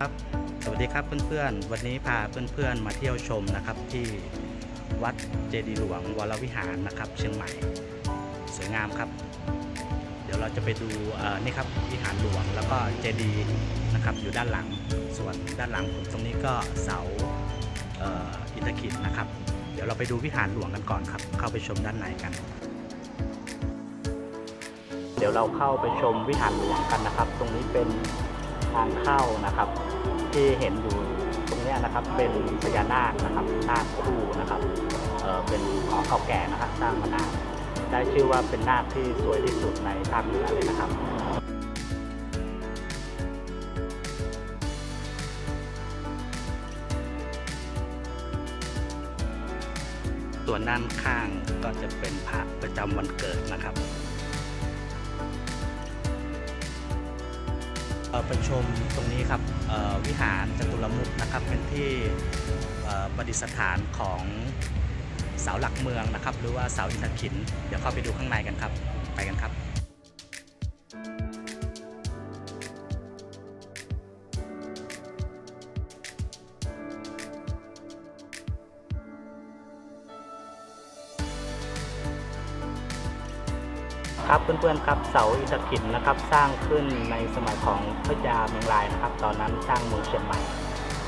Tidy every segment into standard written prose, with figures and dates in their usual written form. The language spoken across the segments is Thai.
ครับสวัสดีครับเพื่อนๆวันนี้พาเพื่อนๆมาเที่ยวชมนะครับที่วัดเจดีย์หลวงวรวิหารนะครับเชียงใหม่สวยงามครับเดี๋ยวเราจะไปดูนี่ครับวิหารหลวงแล้วก็เจดีย์นะครับอยู่ด้านหลังส่วนด้านหลังผมตรงนี้ก็เสาอิฐขีดนะครับเดี๋ยวเราไปดูวิหารหลวงกันก่อนครับเข้าไปชมด้านในกันเดี๋ยวเราเข้าไปชมวิหารหลวงกันนะครับตรงนี้เป็นทางเข้านะครับที่เห็นอยู่ตรงนี้นะครับเป็นพญานาคนะครับนาคคู่นะครับเป็นของเก่าแก่นะครับสร้างมานานได้ชื่อว่าเป็นนาคที่สวยที่สุดในภาคเหนือเลยนะครับส่วนด้านข้างก็จะเป็นพระประจำวันเกิดนะครับไปชมตรงนี้ครับวิหารจตุรมุขนะครับเป็นที่ประดิษฐานของเสาหลักเมืองนะครับหรือว่าเสาอิฐขินเดี๋ยวเข้าไปดูข้างในกันครับไปกันครับครับเพื่อนๆครับเสาอิฐขินนะครับสร้างขึ้นในสมัยของพระยาเมืองลายนะครับตอนนั้นสร้างเมืองเชียงใหม่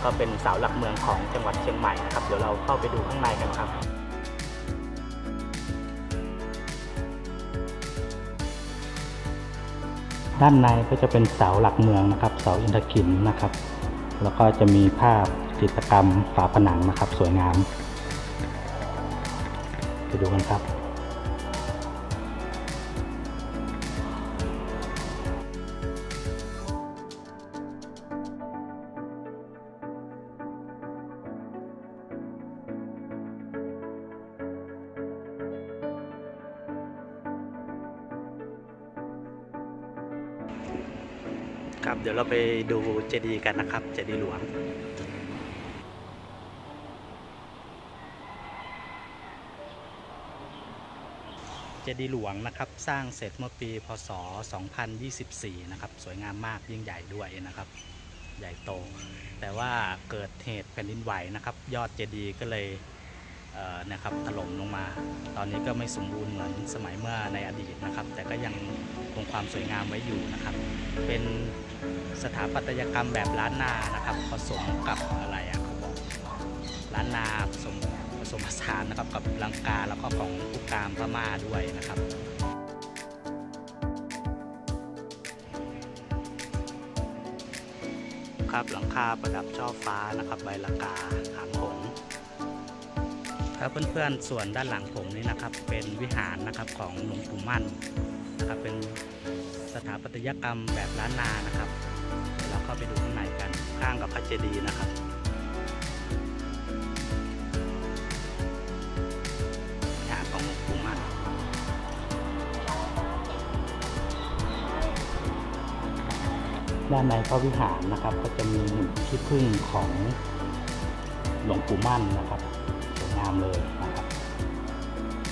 ก็เป็นเสาหลักเมืองของจังหวัดเชียงใหม่นะครับเดี๋ยวเราเข้าไปดูข้างในกันครับด้านในก็จะเป็นเสาหลักเมืองนะครับเสาอิฐขินนะครับแล้วก็จะมีภาพจิตรกรรมฝาผนังนะครับสวยงามไปดูกันครับครับเดี๋ยวเราไปดูเจดีย์กันนะครับเจดีย์หลวงเจดีย์หลวงนะครับสร้างเสร็จเมื่อปีพ.ศ. 2024นะครับสวยงามมากยิ่งใหญ่ด้วยนะครับใหญ่โตแต่ว่าเกิดเหตุแผ่นดินไหวนะครับยอดเจดีย์ก็เลยนะครับถล่มลงมาตอนนี้ก็ไม่สมบูรณ์เหมือนสมัยเมื่อในอดีตนะครับแต่ก็ยังคงความสวยงามไว้อยู่นะครับเป็นสถาปัตยกรรมแบบล้านนานะครับผสมกับอะไรเขาบอกล้านนาผสมผสานนะครับกับลังกาแล้วก็ของภูกามพม่าด้วยนะครับครับหลังคาประดับช่อฟ้านะครับใบลังกาหางหงส์ครับเพื่อนๆส่วนด้านหลังผมนี้นะครับเป็นวิหารนะครับของหลวงปู่มั่นนะครับเป็นสถาปัตยกรรมแบบล้านนานะครับเราเข้าไปดูข้างในกันข้างกับพระเจดีย์นะครับวิหารของหลวงปู่มั่นด้านในพระวิหารนะครับก็จะมีหุ่นขี้ผึ้งของหลวงปู่มั่นนะครับงามเลยนะครับ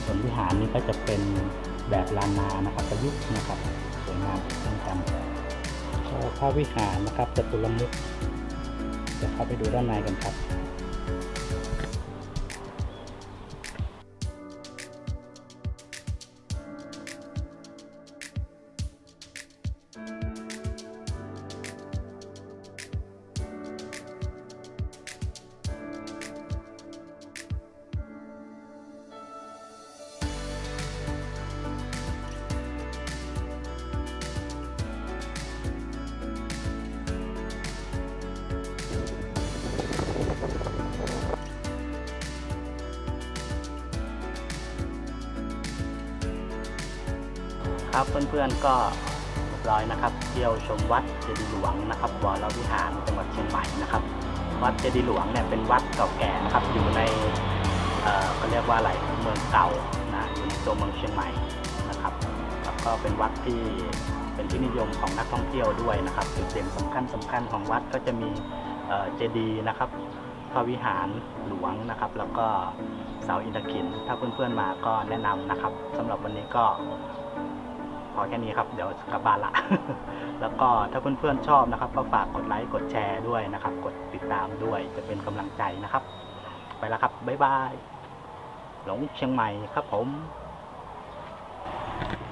ส่วนวิหารนี้ก็จะเป็นแบบล้านนานะครับประยุกต์นะครับสวยงามเช่นกันพระวิหารนะครับจตุรมุขจะเข้าไปดูด้านในกันครับครับเพื่อนๆก็เรียบร้อยนะครับเที่ยวชมวัดเจดีย์หลวงนะครับวรวิหารจังหวัดเชียงใหม่นะครับวัดเจดีย์หลวงเนี่ยเป็นวัดเก่าแก่นะครับอยู่ในเขาเรียกว่าอะไรเมืองเก่านะอยู่ในตัวเมืองเชียงใหม่นะครับแล้วก็เป็นวัดที่เป็นที่นิยมของนักท่องเที่ยวด้วยนะครับจุดเด่นสำคัญของวัดก็จะมีเจดีย์นะครับพระวิหารหลวงนะครับแล้วก็เสาอิฐขินถ้าเพื่อนๆมาก็แนะนำนะครับสำหรับวันนี้ก็ข อแค่นี้ครับเดี๋ยวกลับบ้านละ แล้วก็ถ้าเพื่อนๆชอบนะครับก็ฝากกดไลค์กดแชร์ด้วยนะครับกดติดตามด้วยจะเป็นกำลังใจนะครับไปแล้วครับบ๊ายบายหลงเชียงใหม่ครับผม